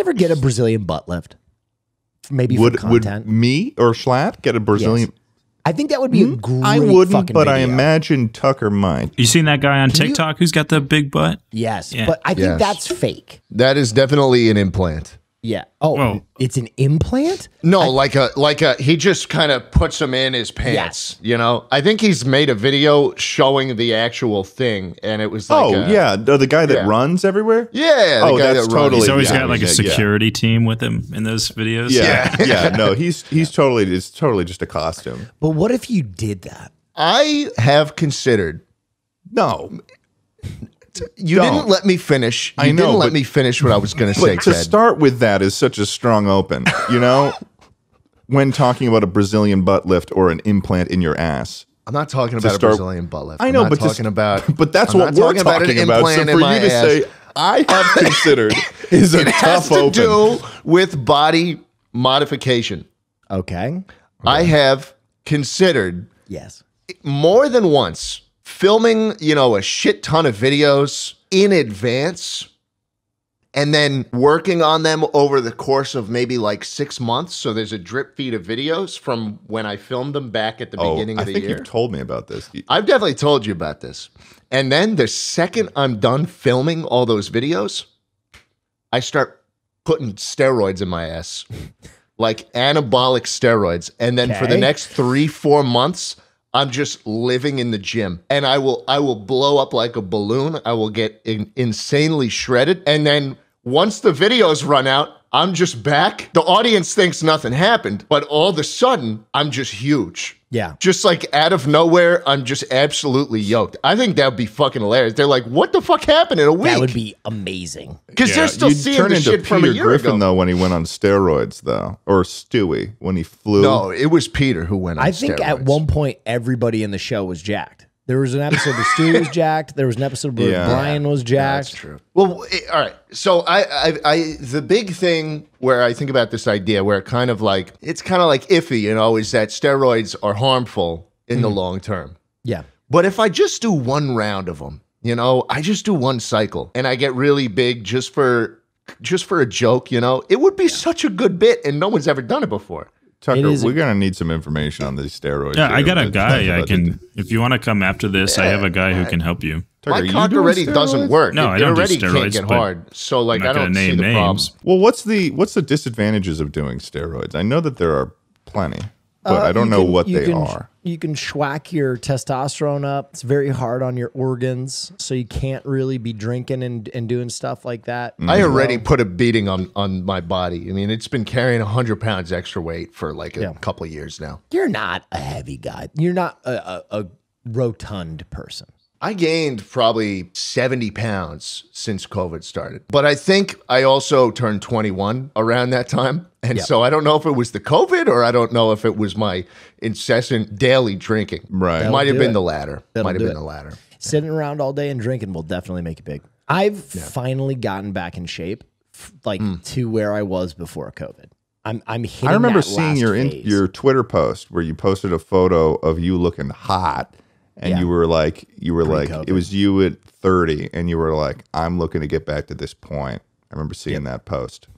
ever get a Brazilian butt lift? Maybe for content. Would me or Schlatt get a Brazilian? Yes. I think that would be a great fucking video. I wouldn't, but I imagine Tucker might. You seen that guy on TikTok who's got the big butt? Yes, but I think that's fake. That is definitely an implant. Yeah. Oh, it's an implant? No, like a he just kind of puts them in his pants, you know? I think he's made a video showing the actual thing, and it was like the guy that runs everywhere? Yeah, the guy that's that runs. He's always got like a security team with him in those videos. Yeah. No, he's totally just a costume. But what if you did that? I have considered. No. You didn't let me finish. You didn't let me finish what I was going to say, Ted. To start with, that is such a strong open, you know, when talking about a Brazilian butt lift or an implant in your ass. I'm not talking about a Brazilian butt lift. I know, but talking about. But that's what we're talking about. So for you to say, I have considered is a tough open. It has to do with body modification. Okay. I have considered. Yes. More than once. Filming, you know, a shit ton of videos in advance and then working on them over the course of maybe like 6 months. So there's a drip feed of videos from when I filmed them back at the beginning of the year. I think you've told me about this. I've definitely told you about this. And then the second I'm done filming all those videos, I start putting steroids in my ass, like anabolic steroids. And then for the next 3-4 months, I'm just living in the gym, and I will blow up like a balloon. I will get insanely shredded, and then once the videos run out, I'm just back. The audience thinks nothing happened, but all of a sudden, I'm just huge. Yeah. Just like out of nowhere, I'm just absolutely yoked. I think that would be fucking hilarious. They're like, what the fuck happened in a week? That would be amazing. Because they're still seeing the shit from a year ago. Peter Griffin, though, when he went on steroids, though. Or Stewie, when he flew. No, it was Peter who went on steroids. I think at one point, everybody in the show was jacked. There was an episode where Stewie was jacked. There was an episode where Brian was jacked. Yeah, that's true. Well, all right. So I the big thing where I think about this idea, where it's kind of like iffy, you know, is that steroids are harmful in the long term. Yeah. But if I just do one round of them, you know, I just do one cycle, and I get really big just for a joke, you know, it would be such a good bit, and no one's ever done it before. Tucker, we're going to need some information on these steroids. Yeah, I got a guy if you want to come after this, I have a guy who can help you. Tucker, my cock already doesn't work. No, I don't do steroids. Can't get hard, so like I don't see the problems. Well, what's the disadvantages of doing steroids? I know that there are plenty, but I don't know what they are. You can schwack your testosterone up. It's very hard on your organs, so you can't really be drinking and doing stuff like that. I already put a beating on my body. I mean, it's been carrying 100 pounds extra weight for like a couple of years now. You're not a heavy guy. You're not a rotund person. I gained probably 70 pounds since COVID started. But I think I also turned 21 around that time. And so I don't know if it was the COVID or I don't know if it was my incessant daily drinking. Right. It might have been the latter. Might have been the latter. Sitting around all day and drinking will definitely make you big. I've finally gotten back in shape to where I was before COVID. I'm hitting I remember seeing your Twitter post where you posted a photo of you looking hot. And you were like, it was you at 30, and you were like, I'm looking to get back to this point. I remember seeing that post,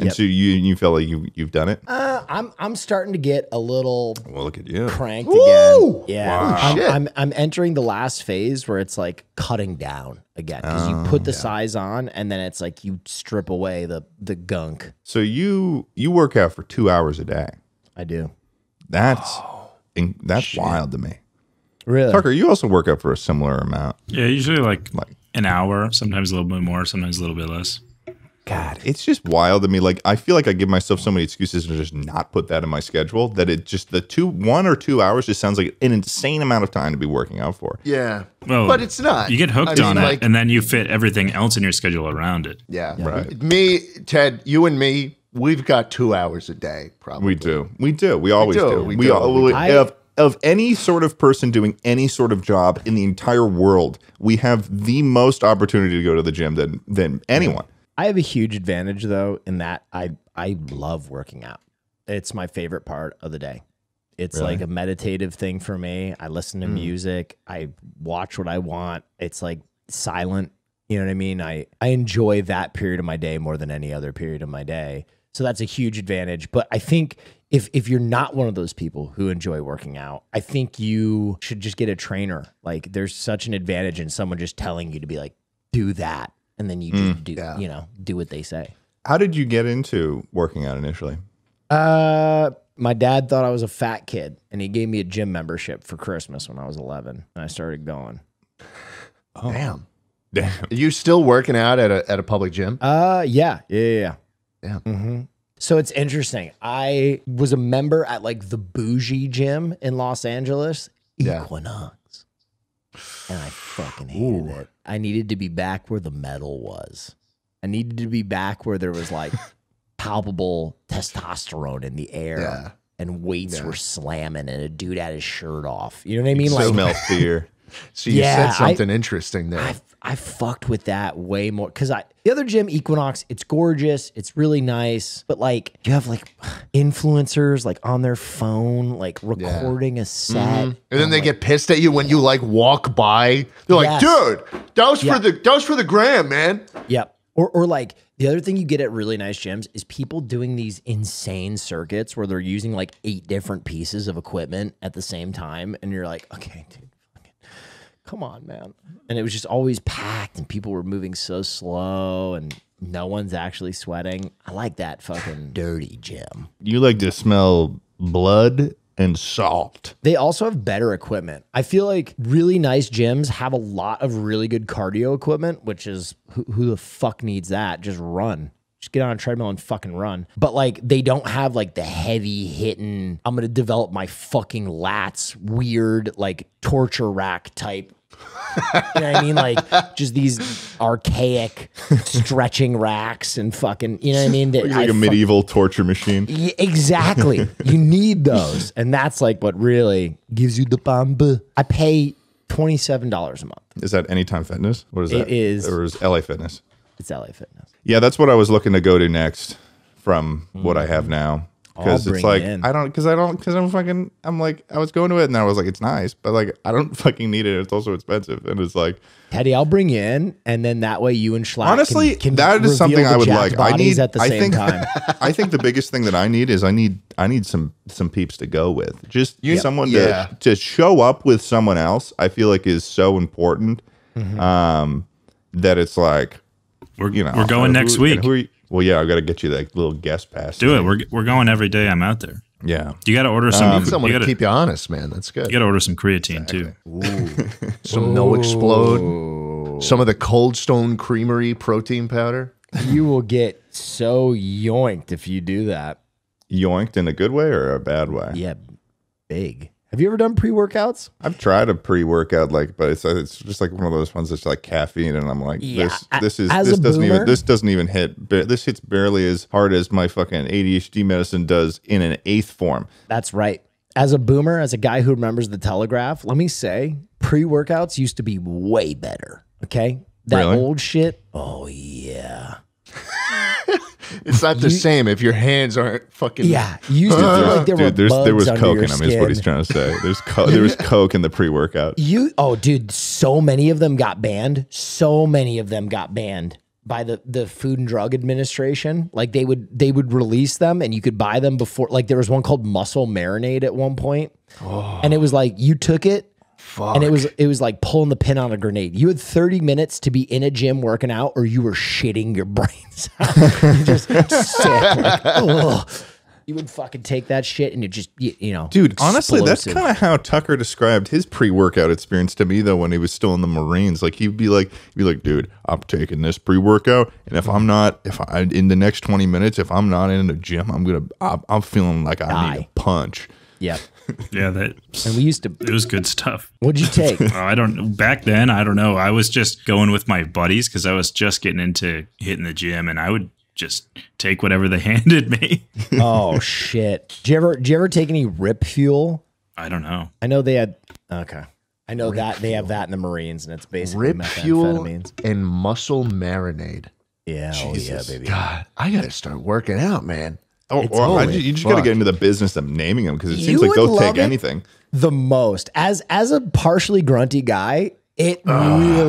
and so you felt like you've done it. I'm starting to get a little look at you cranked again. Yeah, wow. I'm entering the last phase where it's like cutting down again because you put the size on, and then it's like you strip away the gunk. So you work out for 2 hours a day. I do. That's wild to me. Really? Tucker, you also work out for a similar amount. Yeah, usually like an hour, sometimes a little bit more, sometimes a little bit less. God, it's just wild to me. Like, I feel like I give myself so many excuses to just not put that in my schedule that it just one or two hours just sounds like an insane amount of time to be working out for. Yeah. Well, but it's not. You get hooked on it, and then you fit everything else in your schedule around it. Yeah. Right. Me, Ted, you and me, we've got 2 hours a day, probably. We do. We do. We always do. We always have. Of any sort of person doing any sort of job in the entire world, we have the most opportunity to go to the gym than anyone. I have a huge advantage, though, in that I love working out. It's my favorite part of the day. It's like a meditative thing for me. I listen to music. I watch what I want. It's like silent. You know what I mean? I enjoy that period of my day more than any other period of my day. So that's a huge advantage. But I think if you're not one of those people who enjoy working out, I think you should just get a trainer. Like, there's such an advantage in someone just telling you to be like, do that. And then you just do, you know, do what they say. How did you get into working out initially? My dad thought I was a fat kid, and he gave me a gym membership for Christmas when I was 11, and I started going. Oh. Damn. Damn. Are you still working out at a public gym? Yeah. Mm-hmm. So it's interesting. I was a member at like the bougie gym in Los Angeles, Equinox. And I fucking hated it. I needed to be back where the metal was. I needed to be back where there was like palpable testosterone in the air and weights were slamming and a dude had his shirt off. You know what I mean? Like, smell fear. So you said something interesting there. I fucked with that way more because the other gym, Equinox, it's gorgeous, it's really nice, but like you have like influencers like on their phone like recording a set, and then they get pissed at you when you like walk by. They're like, dude, that was for the gram, man. Or like the other thing you get at really nice gyms is people doing these insane circuits where they're using like 8 different pieces of equipment at the same time, and you're like, okay, dude. Come on, man. And it was just always packed and people were moving so slow and no one's actually sweating. I like that fucking dirty gym. You like to smell blood and salt. They also have better equipment. I feel like really nice gyms have a lot of really good cardio equipment, which is who the fuck needs that? Just run. Just get on a treadmill and fucking run. But like they don't have like the heavy hitting, I'm gonna develop my fucking lats, weird like torture rack type. You know what I mean? Like just these archaic stretching racks and fucking, you know what I mean? That like a medieval torture machine. Yeah, exactly. You need those. And that's like what really gives you the bomb. I pay $27 a month. Is that Anytime Fitness? What is that? It is. Or is LA Fitness? It's LA Fitness. Yeah, that's what I was looking to go to next from what I have now. Because it's like, I'm like, I was going to it and I was like, it's nice, but like, I don't fucking need it. It's also expensive. And it's like, Teddy, I'll bring you in. And then that way you and Schlatt honestly, can that is something I would like. I need, at the same time. I think the biggest thing that I need is I need some peeps to go with. Just someone to show up with someone else. I feel like is so important that it's like, we're going next week. Well, yeah, I've got to get you that little guest pass. Do it. We're going every day I'm out there. Yeah. You got to order some. Someone to keep you honest, man. That's good. You got to order some creatine, too. Ooh. Some No Explode. Some of the Cold Stone Creamery protein powder. You will get so yoinked if you do that. Yoinked in a good way or a bad way? Yeah, big. Have you ever done pre-workouts? I've tried a pre-workout, like, but it's just like one of those ones that's like caffeine, and I'm like, this doesn't even hit. This hits barely as hard as my fucking ADHD medicine does in an 8th form. That's right. As a boomer, as a guy who remembers the Telegraph, let me say, pre-workouts used to be way better. Okay, that old shit. Oh yeah. It's not the same if your hands aren't fucking. Yeah, you used to feel like there was coke in them. Is what he's trying to say. There was coke in the pre-workout. Oh, dude, so many of them got banned. So many of them got banned by the Food and Drug Administration. Like they would release them, and you could buy them before. Like there was one called Muscle Marinade at one point, and it was like you took it. Fuck. And it was like pulling the pin on a grenade. You had 30 minutes to be in a gym working out, or you were shitting your brains out. You just sick. Like, oh. You would fucking take that shit and you know. Dude, honestly, explosive. That's kind of how Tucker described his pre-workout experience to me, though, when he was still in the Marines. Like he'd be like, dude, I'm taking this pre-workout, and if in the next 20 minutes, if I'm not in the gym, I'm feeling like I need a punch. Yeah. Yeah, and we used to. It was good stuff. What'd you take? I don't know. Back then, I don't know. I was just going with my buddies because I was just getting into hitting the gym, and I would just take whatever they handed me. Oh shit! Do you ever take any Rip Fuel? I don't know. I know they had. Okay. I know they have that in the Marines, and it's basically Rip Fuel and Muscle Marinade. Yeah. Jesus. Oh yeah, baby. God, I gotta start working out, man. Oh, or you just got to get into the business of naming them because it seems like they'll take anything. The most as a partially grunty guy, It'll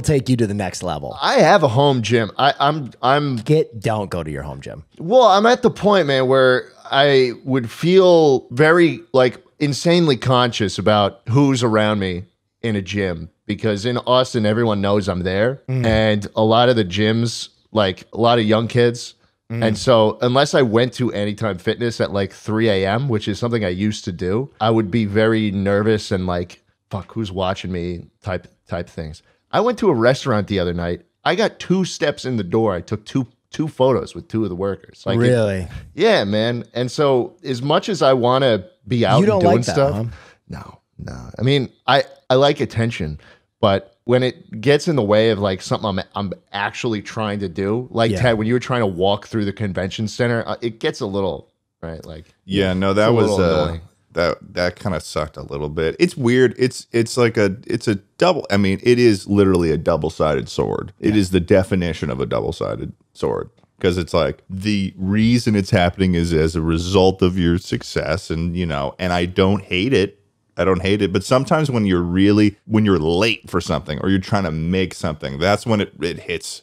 take you to the next level. I have a home gym. Don't go to your home gym. Well, I'm at the point, man, where I would feel very like insanely conscious about who's around me in a gym, because in Austin, everyone knows I'm there, and a lot of the gyms, like a lot of young kids. And so unless I went to Anytime Fitness at like 3 a.m., which is something I used to do, I would be very nervous and like, fuck, who's watching me type things. I went to a restaurant the other night. I got 2 steps in the door. I took two photos with 2 of the workers. Like, really? Yeah, man. And so as much as I want to be out and doing stuff, huh? No. I mean, I like attention, but when it gets in the way of like something I'm actually trying to do, like Ted, when you were trying to walk through the convention center, it gets a little that was that kind of sucked a little bit. It's weird. It's like a double. I mean, it is literally a double-sided sword. It is the definition of a double-sided sword, because it's like the reason it's happening is as a result of your success, and you know, and I don't hate it. I don't hate it, but sometimes when you're late for something or you're trying to make something, that's when it hits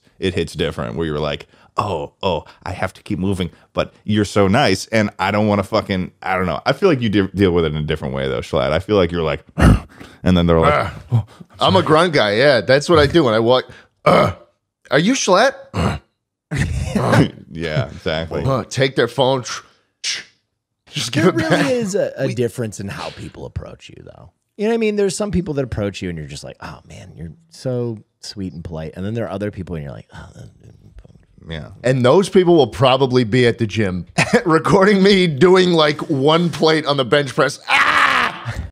different, where you're like, oh, I have to keep moving, but you're so nice and I don't want to fucking, I don't know. I feel like you deal with it in a different way though, Schlatt. I feel like you're like, and then they're like, oh, I'm a grunt guy. Yeah, that's what I do when I walk. Are you Schlatt? Yeah, exactly. Take their phone. Just give it back. There really is a difference in how people approach you, though. You know what I mean? There's some people that approach you, and you're just like, oh, man, you're so sweet and polite. And then there are other people, and you're like, oh. Yeah. And those people will probably be at the gym recording me doing, like, 1 plate on the bench press. Ah!